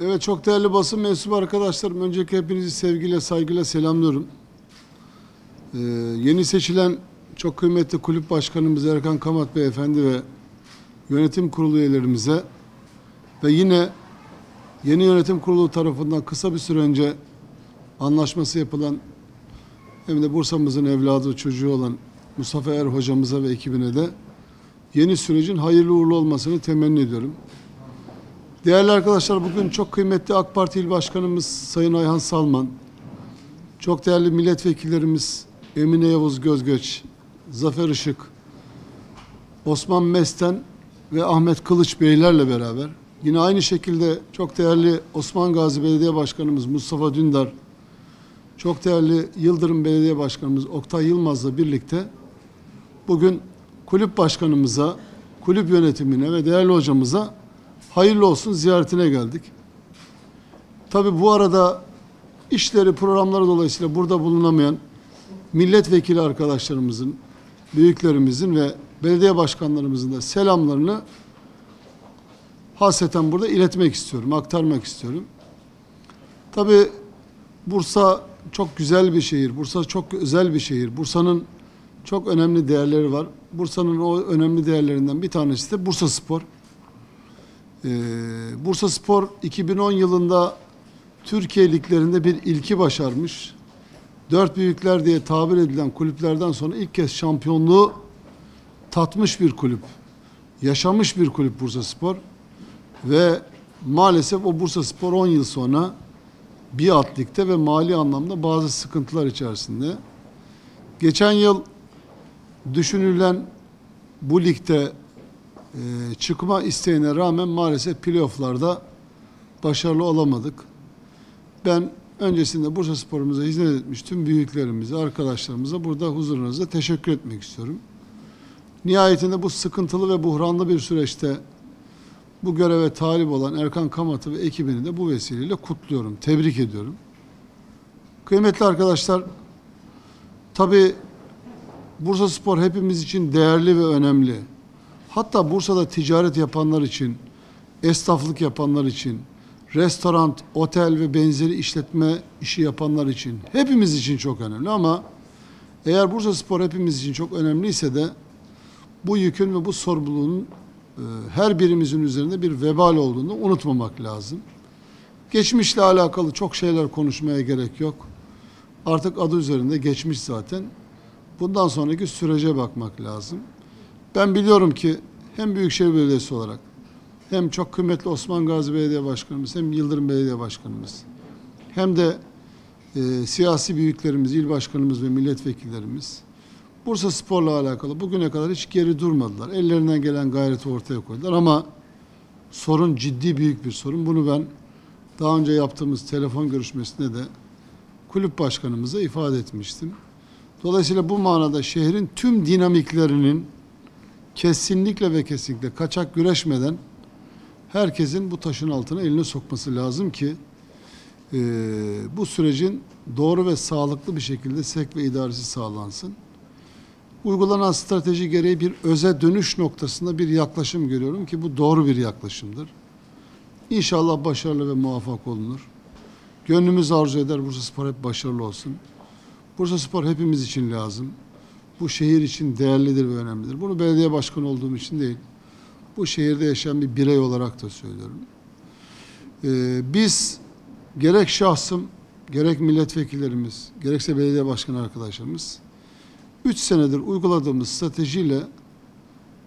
Evet, çok değerli basın mensubu arkadaşlarım, önceki hepinizi sevgiyle, saygıyla selamlıyorum. Yeni seçilen çok kıymetli kulüp başkanımız Erkan Kamat beyefendi ve yönetim kurulu üyelerimize ve yine yeni yönetim kurulu tarafından kısa bir süre önce anlaşması yapılan, hem de Bursa'mızın evladı, çocuğu olan Mustafa Er hocamıza ve ekibine de yeni sürecin hayırlı uğurlu olmasını temenni ediyorum. Değerli arkadaşlar, bugün çok kıymetli AK Parti İl Başkanımız Sayın Ayhan Salman, çok değerli milletvekillerimiz Emine Yavuz Gözgöç, Zafer Işık, Osman Mesten ve Ahmet Kılıç beylerle beraber, yine aynı şekilde çok değerli Osman Gazi Belediye Başkanımız Mustafa Dündar, çok değerli Yıldırım Belediye Başkanımız Oktay Yılmaz'la birlikte bugün kulüp başkanımıza, kulüp yönetimine ve değerli hocamıza hayırlı olsun ziyaretine geldik. Tabii bu arada işleri, programları dolayısıyla burada bulunamayan milletvekili arkadaşlarımızın, büyüklerimizin ve belediye başkanlarımızın da selamlarını hasreten burada iletmek istiyorum, aktarmak istiyorum. Tabii Bursa çok güzel bir şehir, Bursa çok özel bir şehir. Bursa'nın çok önemli değerleri var. Bursa'nın o önemli değerlerinden bir tanesi de Bursaspor. Bursaspor 2010 yılında Türkiye liglerinde bir ilki başarmış. Dört büyükler diye tabir edilen kulüplerden sonra ilk kez şampiyonluğu tatmış bir kulüp, yaşamış bir kulüp Bursaspor. Ve maalesef o Bursaspor 10 yıl sonra bir alt ligde ve mali anlamda bazı sıkıntılar içerisinde. Geçen yıl düşünülen bu ligde çıkma isteğine rağmen maalesef playoff'larda başarılı olamadık. Ben öncesinde Bursaspor'umuza hizmet etmiş tüm büyüklerimize, arkadaşlarımıza burada huzurunuza teşekkür etmek istiyorum. Nihayetinde bu sıkıntılı ve buhranlı bir süreçte bu göreve talip olan Erkan Kamat'ı ve ekibini de bu vesileyle kutluyorum, tebrik ediyorum. Kıymetli arkadaşlar, tabii Bursaspor hepimiz için değerli ve önemli. Hatta Bursa'da ticaret yapanlar için, esnaflık yapanlar için, restoran, otel ve benzeri işletme işi yapanlar için, hepimiz için çok önemli. Ama eğer Bursaspor hepimiz için çok önemliyse de bu yükün ve bu sorumluluğun her birimizin üzerinde bir vebal olduğunu unutmamak lazım. Geçmişle alakalı çok şeyler konuşmaya gerek yok. Artık adı üzerinde geçmiş zaten. Bundan sonraki sürece bakmak lazım. Ben biliyorum ki hem Büyükşehir Belediyesi olarak hem çok kıymetli Osman Gazi Belediye Başkanımız, hem Yıldırım Belediye Başkanımız, hem de siyasi büyüklerimiz, il başkanımız ve milletvekillerimiz Bursaspor'la alakalı bugüne kadar hiç geri durmadılar. Ellerinden gelen gayreti ortaya koydular ama sorun ciddi, büyük bir sorun. Bunu ben daha önce yaptığımız telefon görüşmesinde de kulüp başkanımıza ifade etmiştim. Dolayısıyla bu manada şehrin tüm dinamiklerinin kesinlikle ve kesinlikle kaçak güreşmeden herkesin bu taşın altına elini sokması lazım ki bu sürecin doğru ve sağlıklı bir şekilde sevk ve idaresi sağlansın. Uygulanan strateji gereği bir öze dönüş noktasında bir yaklaşım görüyorum ki bu doğru bir yaklaşımdır. İnşallah başarılı ve muvaffak olunur. Gönlümüz arzu eder Bursaspor hep başarılı olsun. Bursaspor hepimiz için lazım. Bu şehir için değerlidir ve önemlidir. Bunu belediye başkanı olduğum için değil, bu şehirde yaşayan bir birey olarak da söylüyorum. Biz gerek şahsım, gerek milletvekillerimiz, gerekse belediye başkanı arkadaşlarımız 3 senedir uyguladığımız stratejiyle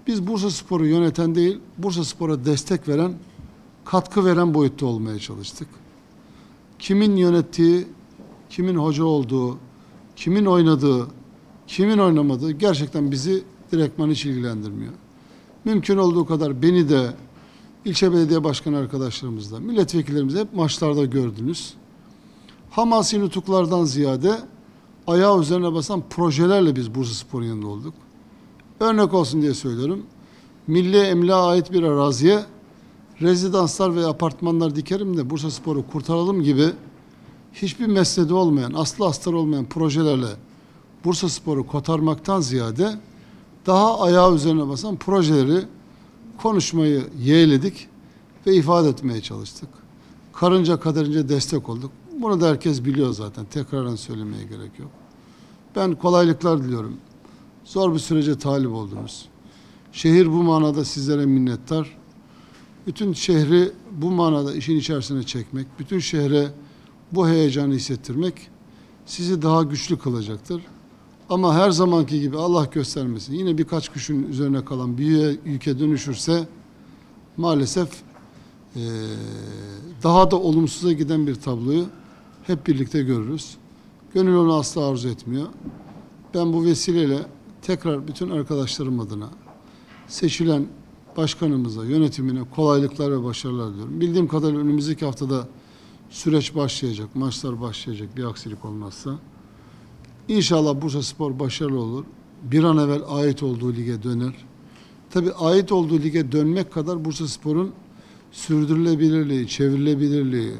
biz Bursaspor'u yöneten değil, Bursaspor'a destek veren, katkı veren boyutta olmaya çalıştık. Kimin yönettiği, kimin hoca olduğu, kimin oynadığı, kimin oynamadığı gerçekten bizi direktman hiç ilgilendirmiyor. Mümkün olduğu kadar beni de, ilçe belediye başkanı arkadaşlarımızla, milletvekillerimizi hep maçlarda gördünüz. Hamasi nutuklardan ziyade ayağı üzerine basan projelerle biz Bursaspor'un yanında olduk. Örnek olsun diye söylüyorum. Milli emlağa ait bir araziye rezidanslar ve apartmanlar dikerim de Bursaspor'u kurtaralım gibi hiçbir mesnedi olmayan, aslı astarı olmayan projelerle Bursaspor'u kotarmaktan ziyade daha ayağı üzerine basan projeleri konuşmayı yeğledik ve ifade etmeye çalıştık. karınca kadarınca destek olduk. Bunu da herkes biliyor zaten. Tekrardan söylemeye gerek yok. Ben kolaylıklar diliyorum. Zor bir sürece talip oldunuz. Şehir bu manada sizlere minnettar. Bütün şehri bu manada işin içerisine çekmek, bütün şehre bu heyecanı hissettirmek sizi daha güçlü kılacaktır. Ama her zamanki gibi Allah göstermesin, yine birkaç kişinin üzerine kalan bir ülke dönüşürse maalesef daha da olumsuza giden bir tabloyu hep birlikte görürüz. Gönül onu asla arzu etmiyor. Ben bu vesileyle tekrar bütün arkadaşlarım adına seçilen başkanımıza, yönetimine kolaylıklar ve başarılar diliyorum. Bildiğim kadarıyla önümüzdeki haftada süreç başlayacak, maçlar başlayacak bir aksilik olmazsa. İnşallah Bursaspor başarılı olur. Bir an evvel ait olduğu lige döner. Tabii ait olduğu lige dönmek kadar Bursaspor'un sürdürülebilirliği, çevrilebilirliği,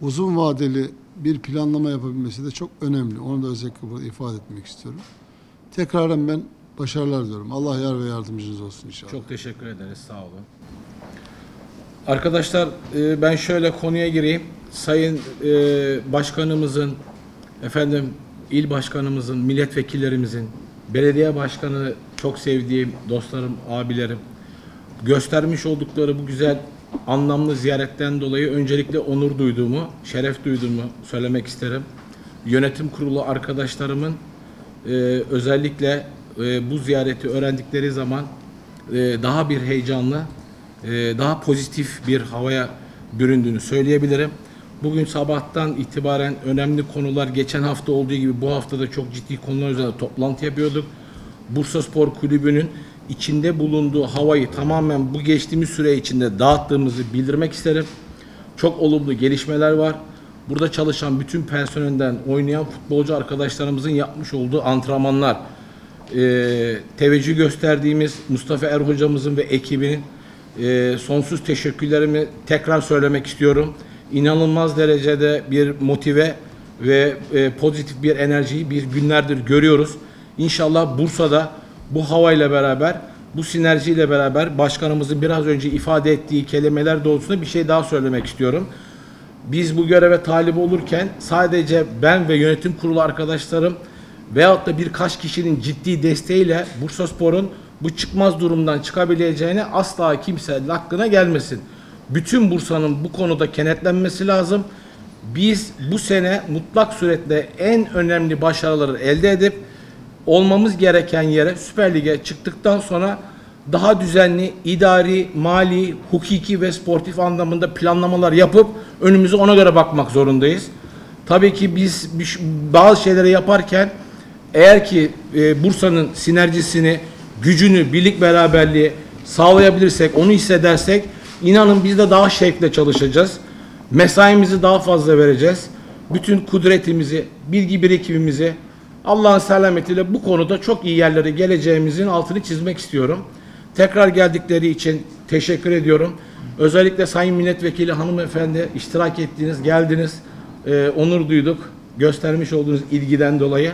uzun vadeli bir planlama yapabilmesi de çok önemli. Onu da özellikle burada ifade etmek istiyorum. Tekrardan ben başarılar diliyorum. Allah yar ve yardımcınız olsun inşallah. Çok teşekkür ederiz. Sağ olun. Arkadaşlar ben şöyle konuya gireyim. Sayın başkanımızın, efendim il başkanımızın, milletvekillerimizin, belediye başkanı, çok sevdiğim dostlarım, abilerim göstermiş oldukları bu güzel anlamlı ziyaretten dolayı öncelikle onur duyduğumu, şeref duyduğumu söylemek isterim. Yönetim kurulu arkadaşlarımın özellikle bu ziyareti öğrendikleri zaman daha bir heyecanlı, daha pozitif bir havaya büründüğünü söyleyebilirim. Bugün sabahtan itibaren önemli konular, geçen hafta olduğu gibi bu haftada çok ciddi konular üzerinde toplantı yapıyorduk. Bursaspor Kulübü'nün içinde bulunduğu havayı tamamen bu geçtiğimiz süre içinde dağıttığımızı bildirmek isterim. Çok olumlu gelişmeler var. Burada çalışan bütün personelden oynayan futbolcu arkadaşlarımızın yapmış olduğu antrenmanlar, teveccüh gösterdiğimiz Mustafa Er hocamızın ve ekibinin sonsuz teşekkürlerimi tekrar söylemek istiyorum. İnanılmaz derecede bir motive ve pozitif bir enerjiyi bir günlerdir görüyoruz. İnşallah Bursa'da bu havayla beraber, bu sinerjiyle beraber başkanımızın biraz önce ifade ettiği kelimeler doğrultusunda bir şey daha söylemek istiyorum. Biz bu göreve talip olurken sadece ben ve yönetim kurulu arkadaşlarım veyahut da birkaç kişinin ciddi desteğiyle Bursaspor'un bu çıkmaz durumdan çıkabileceğini asla kimsenin aklına gelmesin. Bütün Bursa'nın bu konuda kenetlenmesi lazım. Biz bu sene mutlak suretle en önemli başarıları elde edip olmamız gereken yere, Süper Lig'e çıktıktan sonra daha düzenli, idari, mali, hukuki ve sportif anlamında planlamalar yapıp önümüze ona göre bakmak zorundayız. Tabii ki biz bazı şeyleri yaparken eğer ki Bursa'nın sinerjisini, gücünü, birlik beraberliği sağlayabilirsek, onu hissedersek İnanın biz de daha şevkle çalışacağız. Mesaimizi daha fazla vereceğiz. Bütün kudretimizi, bilgi birikimimizi Allah'ın selametiyle bu konuda çok iyi yerlere geleceğimizin altını çizmek istiyorum. Tekrar geldikleri için teşekkür ediyorum. Özellikle Sayın Milletvekili Hanımefendi iştirak ettiniz, geldiniz. Onur duyduk. Göstermiş olduğunuz ilgiden dolayı.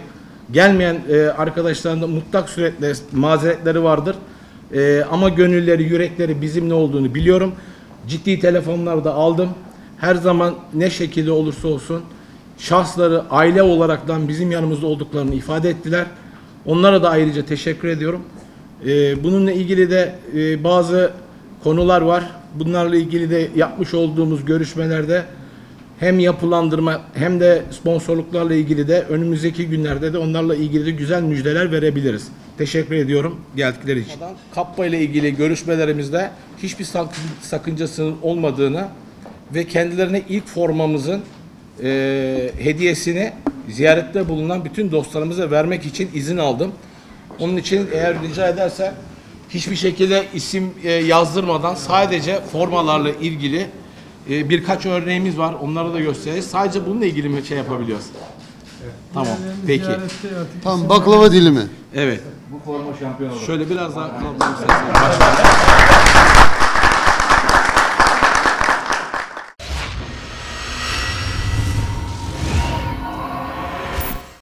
Gelmeyen arkadaşların da mutlak suretle mazeretleri vardır. Ama gönülleri, yürekleri bizimle olduğunu biliyorum. Ciddi telefonlar da aldım. Her zaman ne şekilde olursa olsun şahsları aile olaraktan bizim yanımızda olduklarını ifade ettiler. Onlara da ayrıca teşekkür ediyorum. Bununla ilgili de bazı konular var. Bunlarla ilgili de yapmış olduğumuz görüşmelerde hem yapılandırma hem de sponsorluklarla ilgili de önümüzdeki günlerde de onlarla ilgili de güzel müjdeler verebiliriz. Teşekkür ediyorum geldikleri için. Kappa ile ilgili görüşmelerimizde hiçbir sakıncasının olmadığını ve kendilerine ilk formamızın hediyesini ziyarette bulunan bütün dostlarımıza vermek için izin aldım. Onun için eğer rica edersen hiçbir şekilde isim yazdırmadan sadece formalarla ilgili birkaç örneğimiz var. Onlara da göstereceğiz. Sadece bununla ilgili mi şey yapabiliyoruz? Evet. Tamam. Peki. Tam baklava dilimi. Evet. Bu forma şampiyon olur. Şöyle biraz daha baklava sesi.